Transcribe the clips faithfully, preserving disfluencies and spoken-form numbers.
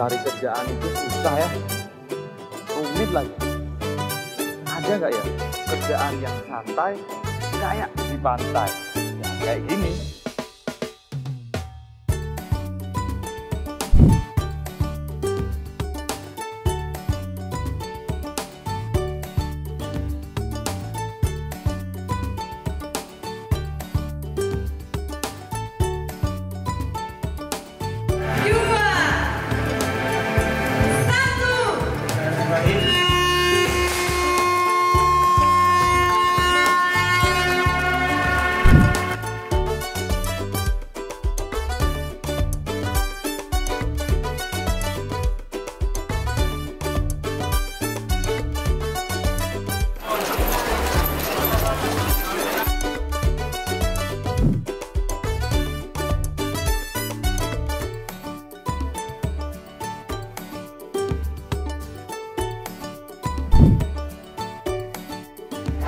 cari kerjaan itu susah ya, rumit lagi. Ada nggak ya kerjaan yang santai kayak di pantai, ya kayak gini?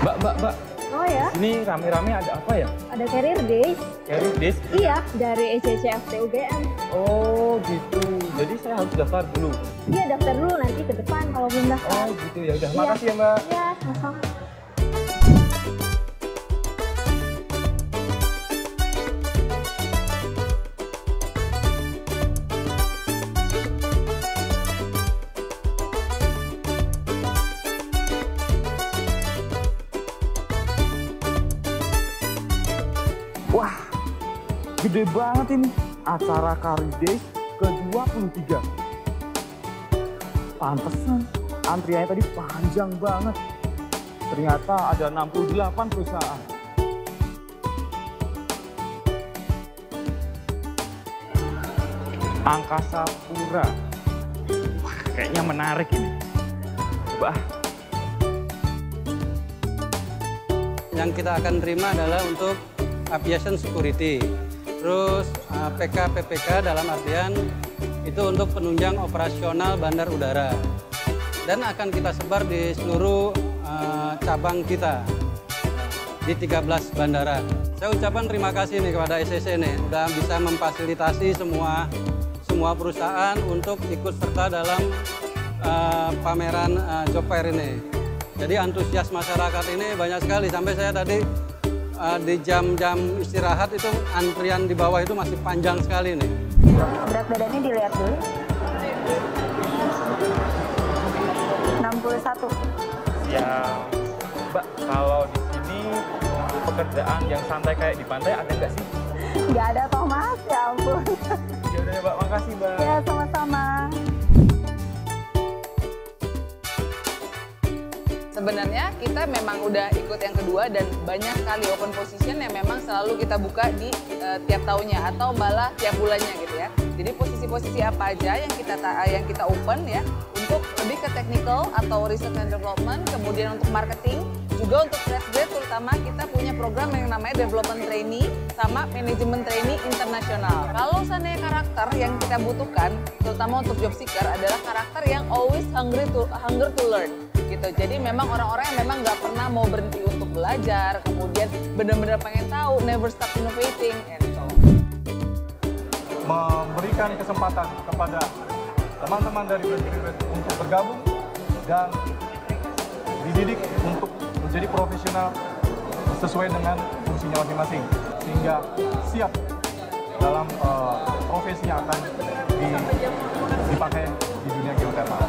Mbak, mbak, mbak. Oh ya? Ini rame-rame ada apa ya? Ada Career Days. Career Days? Iya, dari E C C F T U G M. Oh gitu. Jadi saya harus daftar dulu? Iya, daftar dulu. Nanti ke depan kalau belum daftar. Oh gitu ya. Udah, makasih ya mbak. Iya, sama-sama. Wah, gede banget ini acara Career Days ke dua puluh tiga. Pantesan antriannya tadi panjang banget. Ternyata ada enam puluh delapan perusahaan. Angkasa Pura. Wah, kayaknya menarik ini. Coba. Yang kita akan terima adalah untuk aviation security, terus P K P P K dalam artian itu untuk penunjang operasional bandar udara, dan akan kita sebar di seluruh uh, cabang kita di tiga belas bandara. Saya ucapkan terima kasih nih kepada S S C nih, sudah bisa memfasilitasi semua semua perusahaan untuk ikut serta dalam uh, pameran uh, Joper ini. Jadi antusias masyarakat ini banyak sekali, sampai saya tadi di jam-jam istirahat itu antrian di bawah itu masih panjang sekali nih. Berat badannya dilihat dulu. enam puluh satu. Ya, Mbak, kalau di sini pekerjaan yang santai kayak di pantai ada nggak sih? Nggak ada, Thomas. Ya ampun. Ya udah, Mbak. Makasih, Mbak. Ya, sama-sama. Sebenarnya kita memang udah ikut yang kedua dan banyak kali open position yang memang selalu kita buka di e, tiap tahunnya atau malah tiap bulannya gitu ya. Jadi posisi-posisi apa aja yang kita yang kita open ya, untuk lebih ke technical atau research and development, kemudian untuk marketing, juga untuk fresh grad terutama kita punya program yang namanya development trainee sama manajemen trainee internasional. Kalau seandainya karakter yang kita butuhkan terutama untuk job seeker adalah karakter yang always hungry to hunger to learn. Gitu. Jadi memang orang-orang yang memang nggak pernah mau berhenti untuk belajar, kemudian benar-benar pengen tahu, never stop innovating, and so. Memberikan kesempatan kepada teman-teman dari berbagai untuk bergabung dan dididik untuk menjadi profesional sesuai dengan fungsinya masing-masing, sehingga siap dalam uh, profesi yang akan dipakai di dunia geotermal.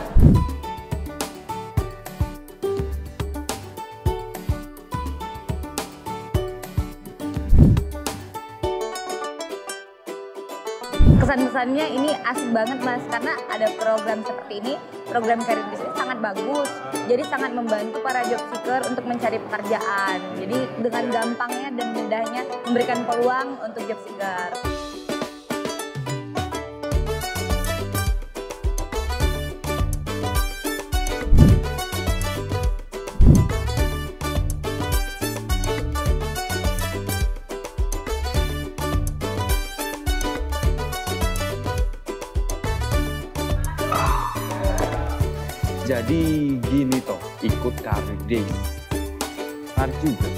Kesan-kesannya ini asik banget mas, karena ada program seperti ini, program Career Days sangat bagus, jadi sangat membantu para job seeker untuk mencari pekerjaan, jadi dengan gampangnya dan mudahnya memberikan peluang untuk job seeker. Jadi gini toh, ikut Career Days. Menarik juga.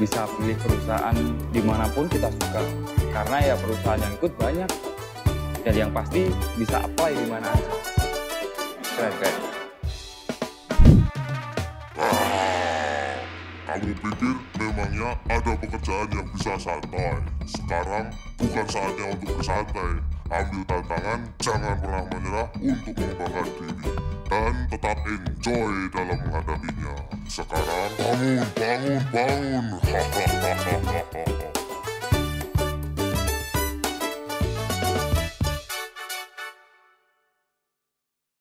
Bisa pilih perusahaan dimanapun kita suka. Karena ya perusahaan yang ikut banyak. dan yang pasti bisa apply di mana aja. Keren, keren. Kamu pikir memangnya ada pekerjaan yang bisa santai? Sekarang bukan saatnya untuk bersantai. Ambil tantangan, jangan pernah menyerah untuk mengembangkan diri, dan tetap enjoy dalam menghadapinya. Sekarang bangun, bangun, bangun.